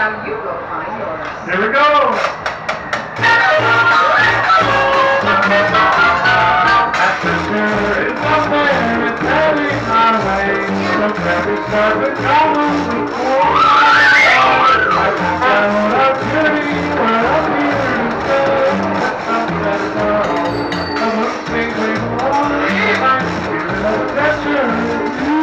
You will find yours. Here we go. Passenger is up there, it's heading my way. So carry service, I want to call. I found a city where I'm here to stay. Sunset girl, I look tingling warm. I'm feeling a pleasure in you.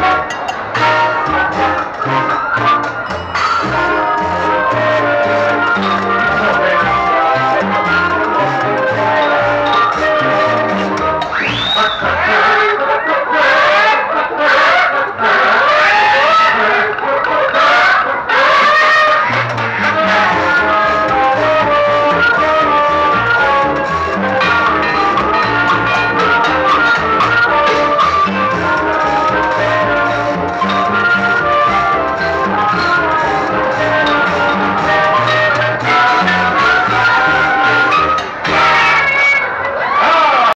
What?